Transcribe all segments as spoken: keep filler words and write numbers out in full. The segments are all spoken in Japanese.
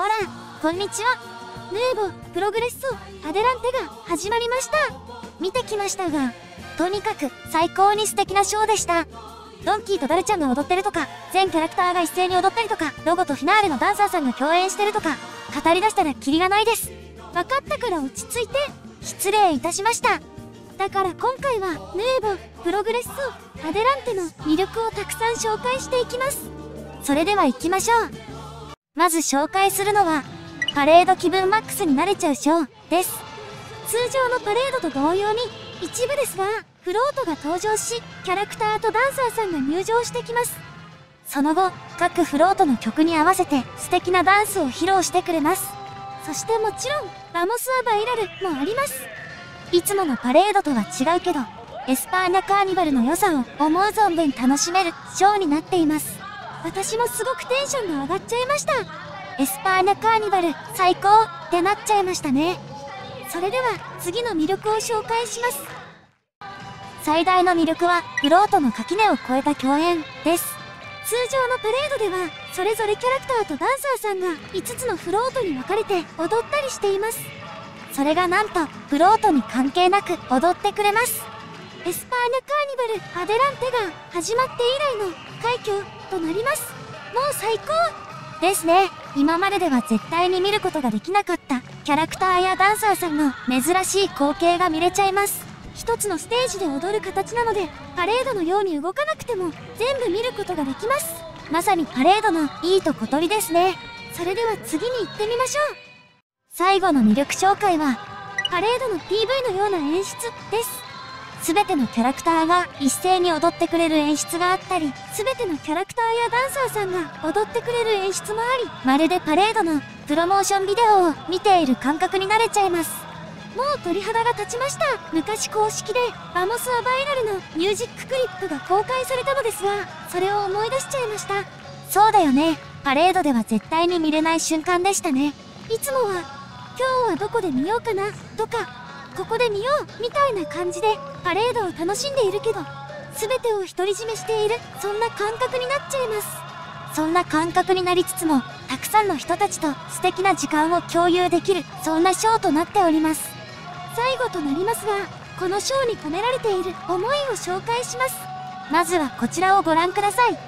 バラン、こんにちは。ヌーボー、プログレッソ、アデランテが始まりました。見てきましたが、とにかく最高に素敵なショーでした。ドンキーとダルちゃんが踊ってるとか、全キャラクターが一斉に踊ったりとか、ロゴとフィナーレのダンサーさんが共演してるとか、語り出したらキリがないです。分かったから落ち着いて、失礼いたしました。だから今回は、ヌーボー、プログレッソ、アデランテの魅力をたくさん紹介していきます。それでは行きましょう。まず紹介するのは、パレード気分マックスになれちゃうショーです。通常のパレードと同様に、一部ですが、フロートが登場し、キャラクターとダンサーさんが入場してきます。その後、各フロートの曲に合わせて素敵なダンスを披露してくれます。そしてもちろん、ラモスはバイラルもあります。いつものパレードとは違うけど、エスパーニャカーニバルの良さを思う存分楽しめるショーになっています。私もすごくテンションが上がっちゃいました。エスパーニャカーニバル最高ってなっちゃいましたね。それでは次の魅力を紹介します。最大の魅力はフロートの垣根を越えた共演です。通常のパレードではそれぞれキャラクターとダンサーさんがいつつのフロートに分かれて踊ったりしています。それがなんとフロートに関係なく踊ってくれます。エスパーニャカーニバルアデランテが始まって以来の快挙となります。もう最高ですね。今まででは絶対に見ることができなかったキャラクターやダンサーさんの珍しい光景が見れちゃいます。一つのステージで踊る形なので、パレードのように動かなくても全部見ることができます。まさにパレードのいいとこ取りですね。それでは次に行ってみましょう。最後の魅力紹介は、パレードの ピーブイ のような演出です。すべてのキャラクターが一斉に踊ってくれる演出があったり、すべてのキャラクターやダンサーさんが踊ってくれる演出もあり、まるでパレードのプロモーションビデオを見ている感覚になれちゃいます。もう鳥肌が立ちました。昔公式でラモスはバイラルのミュージッククリップが公開されたのですが、それを思い出しちゃいました。そうだよね。パレードでは絶対に見れない瞬間でしたね。いつもは、今日はどこで見ようかな、とか、ここで見ようみたいな感じでパレードを楽しんでいるけど、全てを独り占めしている、そんな感覚になっちゃいます。そんな感覚になりつつも、たくさんの人たちと素敵な時間を共有できる、そんなショーとなっております。最後となりますが、このショーに込められている思いを紹介します。まずはこちらをご覧ください。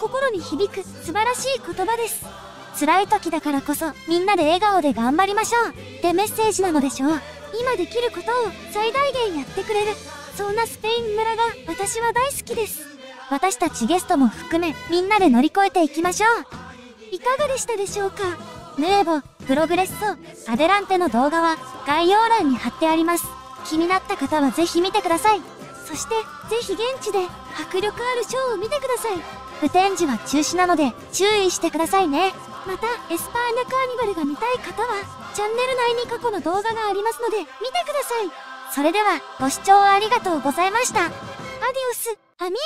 心に響く素晴らしい言葉です。辛い時だからこそ、みんなで笑顔で頑張りましょうってメッセージなのでしょう。今できることを最大限やってくれる、そんなスペイン村が私は大好きです。私たちゲストも含め、みんなで乗り越えていきましょう。いかがでしたでしょうか。ヌエボ、プログレッソ、アデランテの動画は概要欄に貼ってあります。気になった方はぜひ見てください。そしてぜひ現地で迫力あるショーを見てください。不展示は中止なので注意してくださいね。また、エスパーニャカーニバルが見たい方は、チャンネル内に過去の動画がありますので見てください。それでは、ご視聴ありがとうございました。アディオス、アミーゴ。